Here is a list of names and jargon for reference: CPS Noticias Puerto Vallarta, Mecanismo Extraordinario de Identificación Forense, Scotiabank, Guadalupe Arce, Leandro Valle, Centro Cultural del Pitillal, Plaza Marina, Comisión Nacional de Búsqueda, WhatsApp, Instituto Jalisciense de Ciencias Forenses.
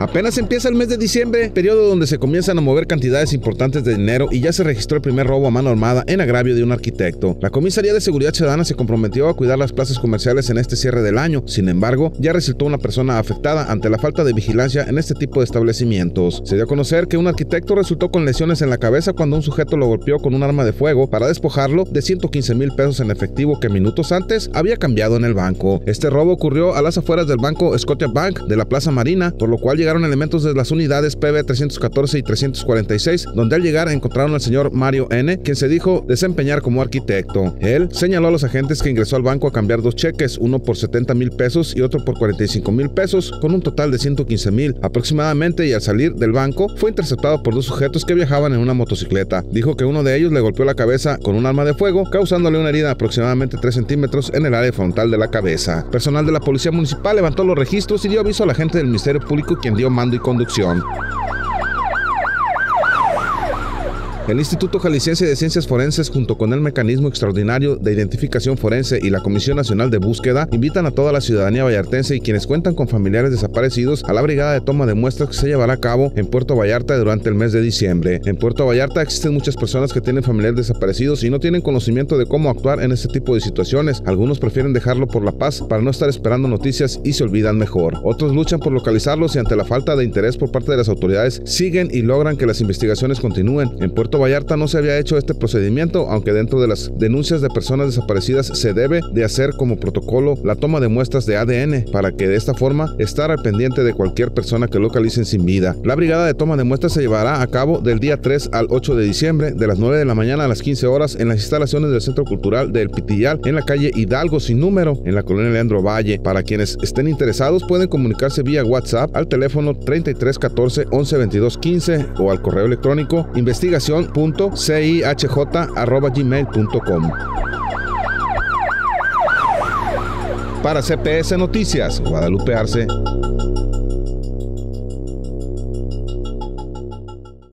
Apenas empieza el mes de diciembre, periodo donde se comienzan a mover cantidades importantes de dinero y ya se registró el primer robo a mano armada en agravio de un arquitecto. La Comisaría de Seguridad Ciudadana se comprometió a cuidar las plazas comerciales en este cierre del año. Sin embargo, ya resultó una persona afectada ante la falta de vigilancia en este tipo de establecimientos. Se dio a conocer que un arquitecto resultó con lesiones en la cabeza cuando un sujeto lo golpeó con un arma de fuego para despojarlo de 115 mil pesos en efectivo que minutos antes había cambiado en el banco. Este robo ocurrió a las afueras del banco Scotiabank de la Plaza Marina, por lo cual llegaron elementos de las unidades PB 314 y 346, donde al llegar encontraron al señor Mario N., quien se dijo desempeñar como arquitecto. Él señaló a los agentes que ingresó al banco a cambiar dos cheques, uno por 70 mil pesos y otro por 45 mil pesos, con un total de 115 mil aproximadamente, y al salir del banco fue interceptado por dos sujetos que viajaban en una motocicleta. Dijo que uno de ellos le golpeó la cabeza con un arma de fuego, causándole una herida de aproximadamente 3 centímetros en el área frontal de la cabeza. Personal de la Policía Municipal levantó los registros y dio aviso a la gente del Ministerio Público, quien dio mando y conducción. El Instituto Jalisciense de Ciencias Forenses, junto con el Mecanismo Extraordinario de Identificación Forense y la Comisión Nacional de Búsqueda, invitan a toda la ciudadanía vallartense y quienes cuentan con familiares desaparecidos a la brigada de toma de muestras que se llevará a cabo en Puerto Vallarta durante el mes de diciembre. En Puerto Vallarta existen muchas personas que tienen familiares desaparecidos y no tienen conocimiento de cómo actuar en este tipo de situaciones. Algunos prefieren dejarlo por la paz para no estar esperando noticias y se olvidan mejor. Otros luchan por localizarlos y ante la falta de interés por parte de las autoridades siguen y logran que las investigaciones continúen. En Puerto Vallarta no se había hecho este procedimiento, aunque dentro de las denuncias de personas desaparecidas se debe de hacer como protocolo la toma de muestras de ADN para que de esta forma estar al pendiente de cualquier persona que localicen sin vida. La brigada de toma de muestras se llevará a cabo del día 3 al 8 de diciembre de las 9 de la mañana a las 15 horas en las instalaciones del Centro Cultural del Pitillal en la calle Hidalgo sin número en la colonia Leandro Valle. Para quienes estén interesados pueden comunicarse vía WhatsApp al teléfono 3314 112215 o al correo electrónico investigación.cihj@gmail.com. Para CPS Noticias, Guadalupe Arce.